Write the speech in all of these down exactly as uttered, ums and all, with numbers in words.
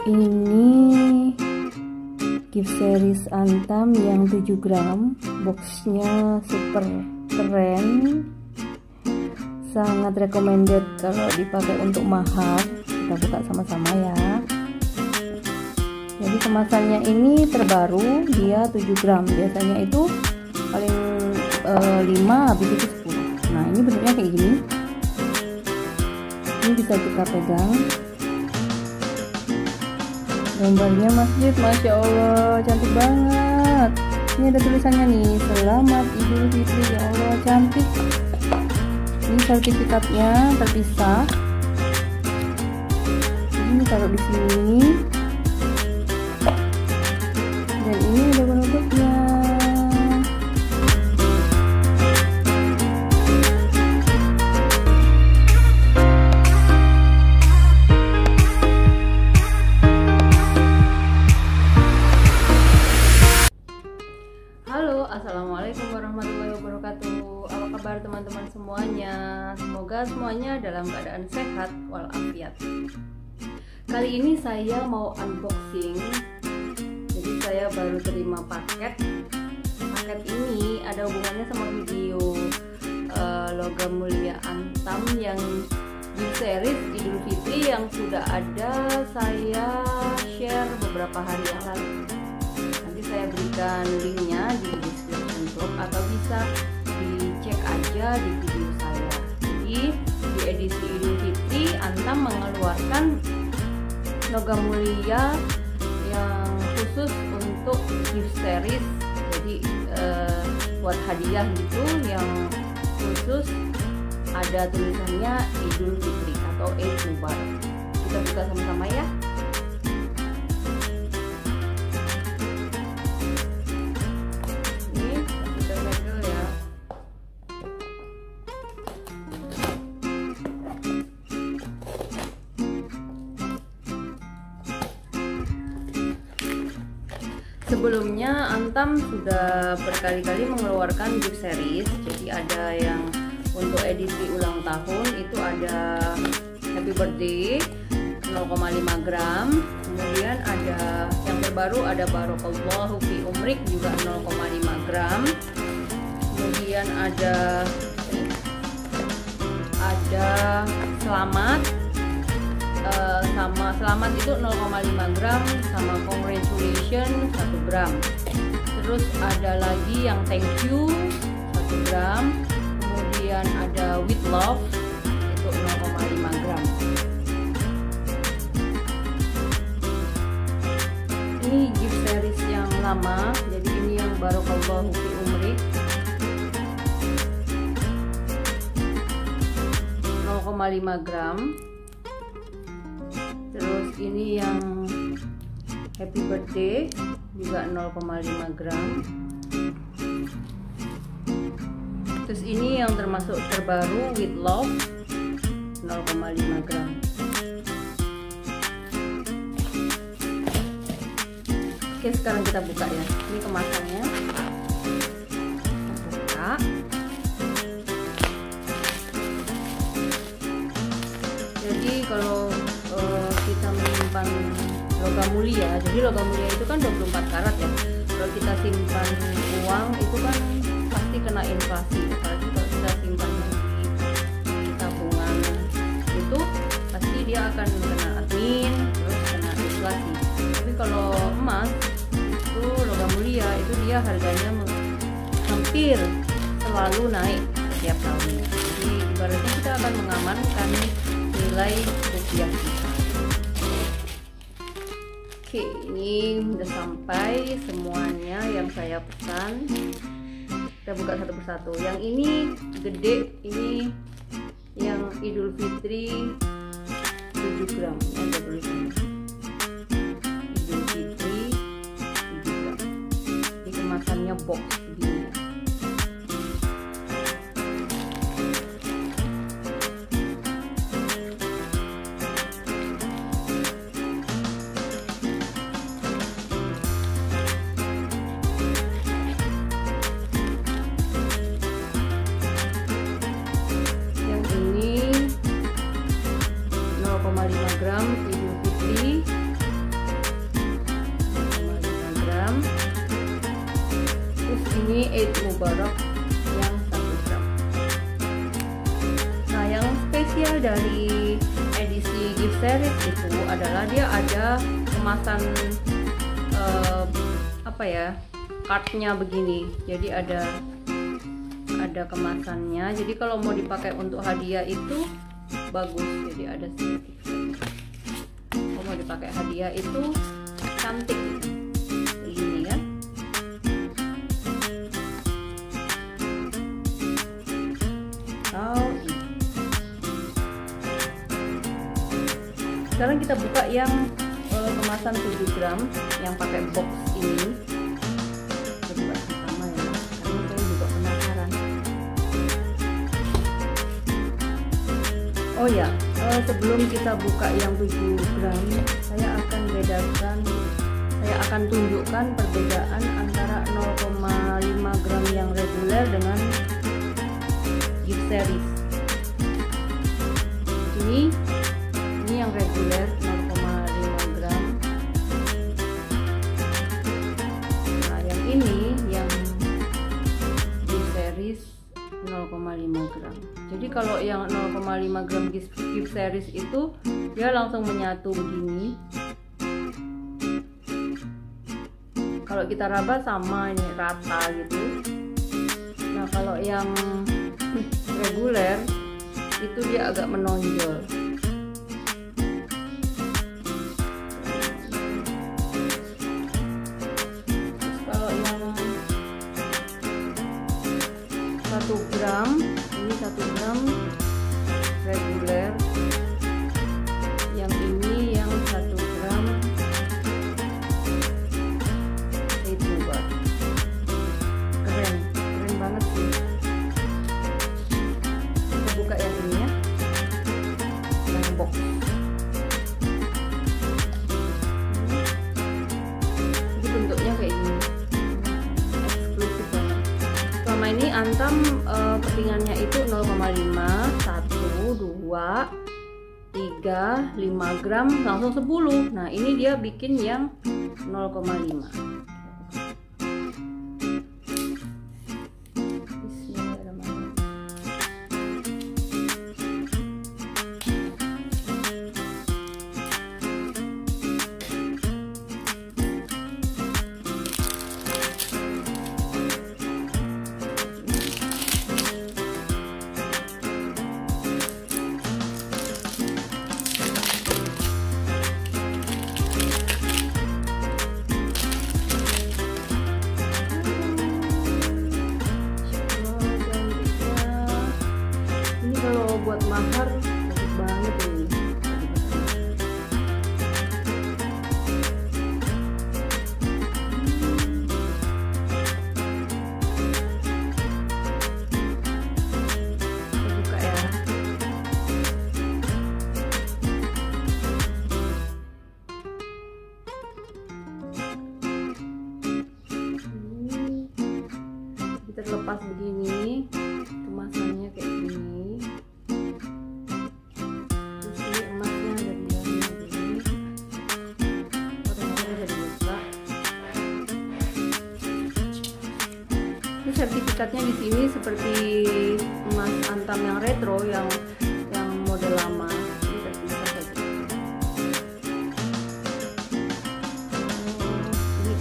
Ini gift series Antam yang tujuh gram, boxnya super keren, sangat recommended kalau dipakai untuk mahar. Kita buka sama-sama ya. Jadi kemasannya ini terbaru, dia tujuh gram, biasanya itu paling eh, lima, habis itu sepuluh. Nah, ini bentuknya kayak gini, ini bisa kita pegang. Gambarnya masjid, masya Allah, cantik banget. Ini ada tulisannya nih, selamat Idul Fitri, ya Allah, cantik. Ini sertifikatnya terpisah. Ini taruh di sini. Dan ini ada penutupnya. Assalamualaikum warahmatullahi wabarakatuh. Apa kabar teman-teman semuanya? Semoga semuanya dalam keadaan sehat walafiat. Kali ini saya mau unboxing. Jadi saya baru terima paket. Paket ini ada hubungannya sama video uh, Logam Mulia Antam yang di series Idul Fitri yang sudah ada saya share beberapa hari yang lalu. Nanti saya berikan linknya di atau bisa dicek aja di video saya. Jadi di edisi Idul Fitri Antam mengeluarkan logam mulia yang khusus untuk gift series, jadi eh, buat hadiah gitu yang khusus ada tulisannya Idul Fitri atau Eid Mubarak. Kita buka sama-sama ya. Sebelumnya Antam sudah berkali-kali mengeluarkan gift series. Jadi ada yang untuk edisi ulang tahun itu ada Happy Birthday nol koma lima gram. Kemudian ada yang terbaru ada Barokallahu fi Umrik juga nol koma lima gram. Kemudian ada ini, ada Selamat Uh, sama selamat itu nol koma lima gram, sama congratulations satu gram. Terus ada lagi yang thank you satu gram. Kemudian ada with love itu nol koma lima gram. Ini gift series yang lama, jadi ini yang Barokallahu fi Umrik nol koma lima gram. Terus ini yang Happy Birthday juga nol koma lima gram. Terus ini yang termasuk terbaru with love nol koma lima gram. Oke, sekarang kita buka ya. Ini kemasannya. Kita buka. Jadi kalau menyimpan logam mulia, jadi logam mulia itu kan dua puluh empat karat ya. Kalau kita simpan uang itu kan pasti kena inflasi, apalagi kalau kita simpan di, di tabungan itu pasti dia akan kena admin, terus kena inflasi. Tapi kalau emas itu logam mulia itu dia harganya hampir selalu naik setiap tahunnya. Jadi ibaratnya kita akan mengamankan nilai rupiah kita. Oke, ini udah sampai semuanya yang saya pesan. Kita buka satu persatu. Yang ini gede, ini yang Idul Fitri tujuh gram yang ada tulisannya. Idul Fitri tujuh gram. Ini kemasannya box begini. Idul Fitri Eid Mubarak yang satu gram. Nah, yang spesial dari edisi gift series itu adalah dia ada kemasan eh, apa ya, cardnya begini. Jadi ada ada kemasannya. Jadi kalau mau dipakai untuk hadiah itu bagus. Jadi ada sedikit. Kalau mau dipakai hadiah itu cantik. Sekarang kita buka yang uh, kemasan tujuh gram yang pakai box ini. Kita buka sama ya, karena saya juga penasaran. Oh ya, uh, sebelum kita buka yang tujuh gram, saya akan bedakan, saya akan tunjukkan perbedaan antara nol koma lima gram yang reguler dengan gift series. Ini yang reguler nol koma lima gram. Nah, yang ini yang gift series nol koma lima gram. Jadi kalau yang nol koma lima gram gift series itu dia langsung menyatu begini. Kalau kita raba sama ini rata gitu. Nah, kalau yang reguler itu dia agak menonjol. satu gram, ini satu gram reguler, yang ini yang satu gram itu buat keren, keren banget sih. Kita buka yang ini ya, yang box. Jadi bentuknya kayak gini. Ini Antam eh, kepingannya itu nol koma lima, satu, dua, tiga, lima gram langsung sepuluh. Nah, ini dia bikin yang nol koma lima. Buat mahar bagus banget ini. Kita buka ya. Kita lepas begini, kemasannya kayak gini. Sertifikatnya di sini seperti emas Antam yang retro, yang yang model lama. Ini sertifikat. Ini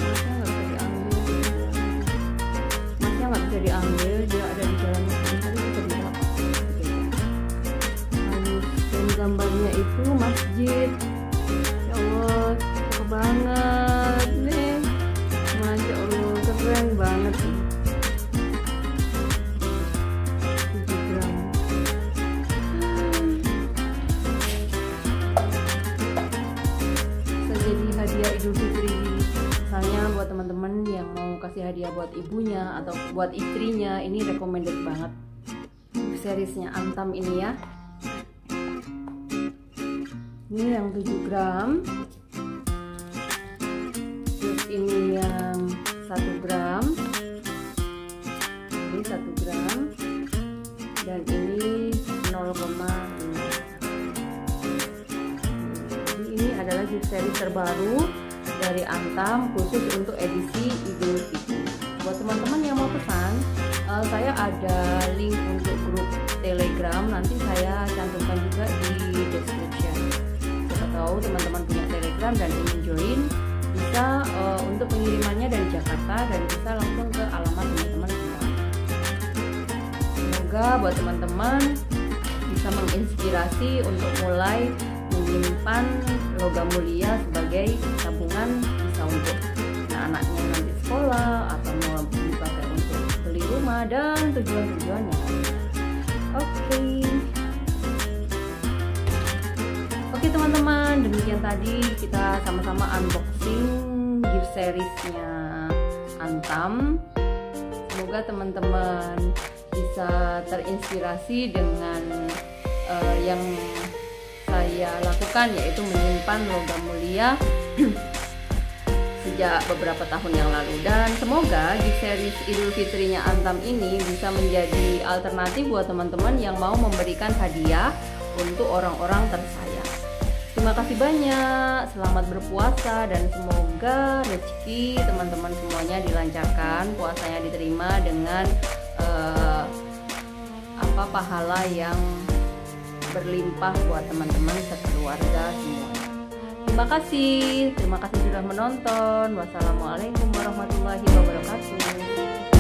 emasnya nggak bisa diambil. Emasnya nggak bisa diambil, dia ada di dalamnya. Tapi kita bilang, dan gambarnya itu masjid. Ya Allah, cakep banget nih. Masya Allah, keren banget sih. Idul Fitri, misalnya buat teman-teman yang mau kasih hadiah buat ibunya atau buat istrinya, ini recommended banget seriesnya Antam ini ya. Ini yang tujuh gram, terus ini yang satu gram, ini satu gram, dan ini nol koma lima. Adalah gift series terbaru dari Antam khusus untuk edisi Idul Fitri. buat teman-teman yang mau pesan, uh, saya ada link untuk grup Telegram, nanti saya cantumkan juga di description. Siapa tahu teman-teman punya Telegram dan ingin join, bisa uh, untuk pengirimannya dari Jakarta dan bisa langsung ke alamat teman-teman kita. Semoga buat teman-teman bisa menginspirasi untuk mulai menyimpan logam mulia sebagai tabungan bisa untuk anak-anaknya nanti sekolah atau mau dipakai untuk beli rumah dan tujuan-tujuannya. Oke, oke teman-teman, demikian tadi kita sama-sama unboxing gift seriesnya Antam. Semoga teman-teman bisa terinspirasi dengan uh, yang saya lakukan, yaitu menyimpan logam mulia sejak beberapa tahun yang lalu, dan semoga di series Idul Fitrinya Antam ini bisa menjadi alternatif buat teman-teman yang mau memberikan hadiah untuk orang-orang tersayang. Terima kasih banyak, selamat berpuasa, dan semoga rezeki teman-teman semuanya dilancarkan, puasanya diterima dengan uh, apa pahala yang berlimpah buat teman-teman sekeluarga semua. Terima kasih, terima kasih sudah menonton. Wassalamualaikum warahmatullahi wabarakatuh.